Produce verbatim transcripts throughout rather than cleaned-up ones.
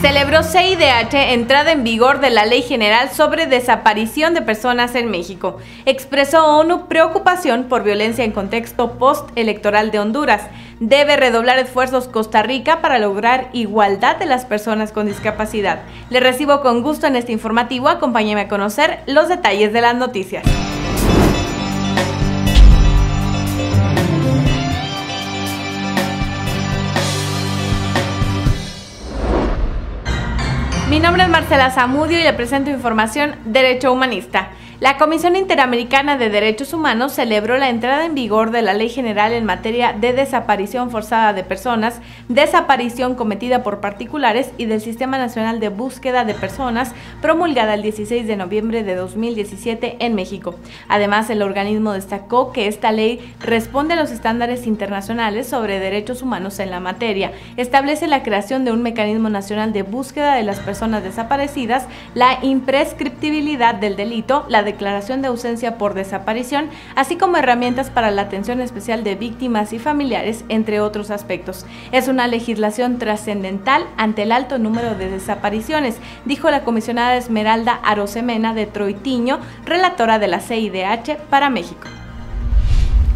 celebró C I D H entrada en vigor de la Ley General sobre Desaparición de Personas en México. Expresó ONU preocupación por violencia en contexto postelectoral de Honduras. Debe redoblar esfuerzos Costa Rica para lograr igualdad de las personas con discapacidad. Le recibo con gusto en este informativo. Acompáñeme a conocer los detalles de las noticias. Mi nombre es Marcela Zamudio y le presento información Derecho Humanista. La Comisión Interamericana de Derechos Humanos celebró la entrada en vigor de la Ley General en materia de desaparición forzada de personas, desaparición cometida por particulares y del Sistema Nacional de Búsqueda de Personas, promulgada el dieciséis de noviembre de dos mil diecisiete en México. Además, el organismo destacó que esta ley responde a los estándares internacionales sobre derechos humanos en la materia, establece la creación de un mecanismo nacional de búsqueda de las personas desaparecidas, la imprescriptibilidad del delito, la declaración de ausencia por desaparición, así como herramientas para la atención especial de víctimas y familiares, entre otros aspectos. Es una legislación trascendental ante el alto número de desapariciones, dijo la comisionada Esmeralda Arosemena de Troitiño, relatora de la C I D H para México.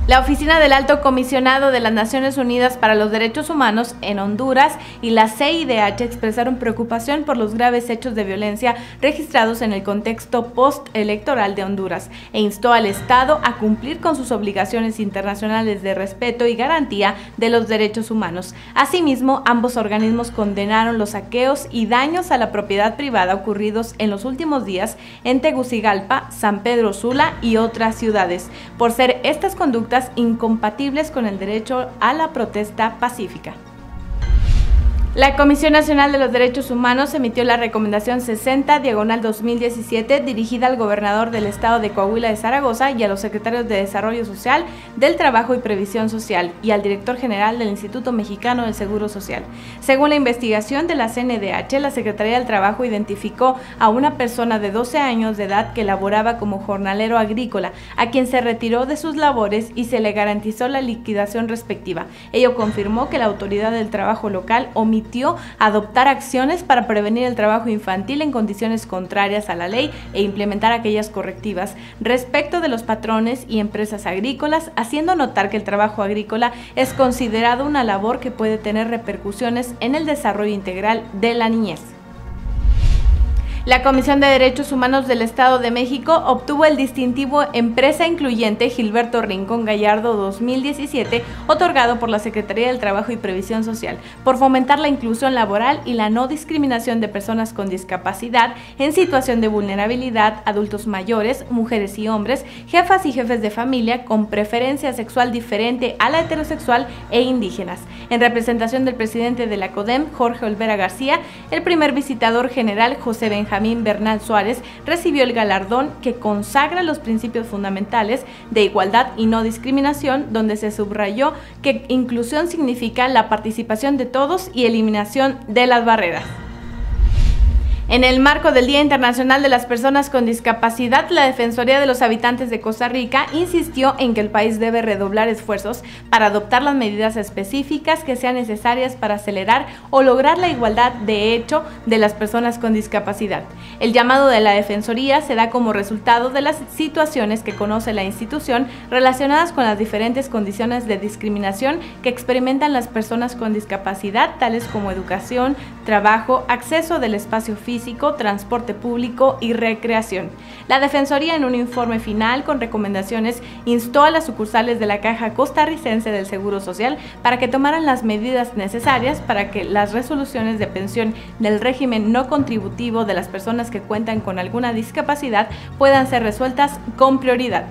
La Oficina del Alto Comisionado de las Naciones Unidas para los Derechos Humanos en Honduras y la C I D H expresaron preocupación por los graves hechos de violencia registrados en el contexto postelectoral de Honduras e instó al Estado a cumplir con sus obligaciones internacionales de respeto y garantía de los derechos humanos. Asimismo, ambos organismos condenaron los saqueos y daños a la propiedad privada ocurridos en los últimos días en Tegucigalpa, San Pedro Sula y otras ciudades, por ser estas conductas incompatibles con el derecho a la protesta pacífica. La Comisión Nacional de los Derechos Humanos emitió la Recomendación sesenta diagonal dos mil diecisiete dirigida al gobernador del estado de Coahuila de Zaragoza y a los secretarios de Desarrollo Social, del Trabajo y Previsión Social y al director general del Instituto Mexicano del Seguro Social. Según la investigación de la C N D H, la Secretaría del Trabajo identificó a una persona de doce años de edad que laboraba como jornalero agrícola, a quien se retiró de sus labores y se le garantizó la liquidación respectiva. Ello confirmó que la autoridad del trabajo local omitió adoptar acciones para prevenir el trabajo infantil en condiciones contrarias a la ley e implementar aquellas correctivas respecto de los patrones y empresas agrícolas, haciendo notar que el trabajo agrícola es considerado una labor que puede tener repercusiones en el desarrollo integral de la niñez. La Comisión de Derechos Humanos del Estado de México obtuvo el distintivo Empresa Incluyente Gilberto Rincón Gallardo dos mil diecisiete, otorgado por la Secretaría del Trabajo y Previsión Social, por fomentar la inclusión laboral y la no discriminación de personas con discapacidad, en situación de vulnerabilidad, adultos mayores, mujeres y hombres, jefas y jefes de familia con preferencia sexual diferente a la heterosexual e indígenas. En representación del presidente de la CODEM, Jorge Olvera García, el primer visitador general, José Benjamín Jamín Bernal Suárez, recibió el galardón que consagra los principios fundamentales de igualdad y no discriminación, donde se subrayó que inclusión significa la participación de todos y eliminación de las barreras. En el marco del Día Internacional de las Personas con Discapacidad, la Defensoría de los Habitantes de Costa Rica insistió en que el país debe redoblar esfuerzos para adoptar las medidas específicas que sean necesarias para acelerar o lograr la igualdad de hecho de las personas con discapacidad. El llamado de la Defensoría se da como resultado de las situaciones que conoce la institución relacionadas con las diferentes condiciones de discriminación que experimentan las personas con discapacidad, tales como educación, trabajo, acceso del espacio físico, transporte público y recreación. La Defensoría, en un informe final con recomendaciones, instó a las sucursales de la Caja Costarricense del Seguro Social para que tomaran las medidas necesarias para que las resoluciones de pensión del régimen no contributivo de las personas que cuentan con alguna discapacidad puedan ser resueltas con prioridad.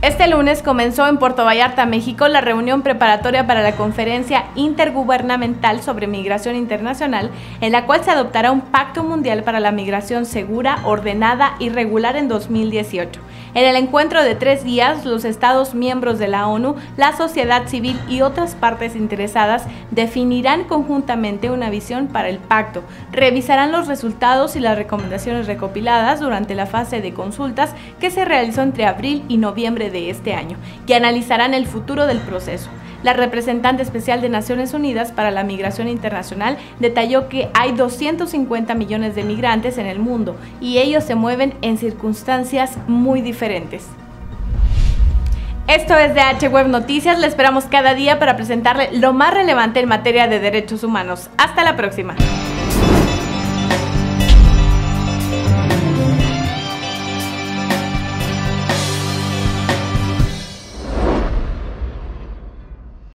Este lunes comenzó en Puerto Vallarta, México, la reunión preparatoria para la Conferencia Intergubernamental sobre Migración Internacional, en la cual se adoptará un Pacto Mundial para la Migración Segura, Ordenada y Regular en dos mil dieciocho. En el encuentro de tres días, los Estados miembros de la ONU, la sociedad civil y otras partes interesadas definirán conjuntamente una visión para el pacto, revisarán los resultados y las recomendaciones recopiladas durante la fase de consultas que se realizó entre abril y noviembre de este año, que analizarán el futuro del proceso. La representante especial de Naciones Unidas para la Migración Internacional detalló que hay doscientos cincuenta millones de migrantes en el mundo y ellos se mueven en circunstancias muy diferentes. Esto es D H Web Noticias, le esperamos cada día para presentarle lo más relevante en materia de derechos humanos. Hasta la próxima.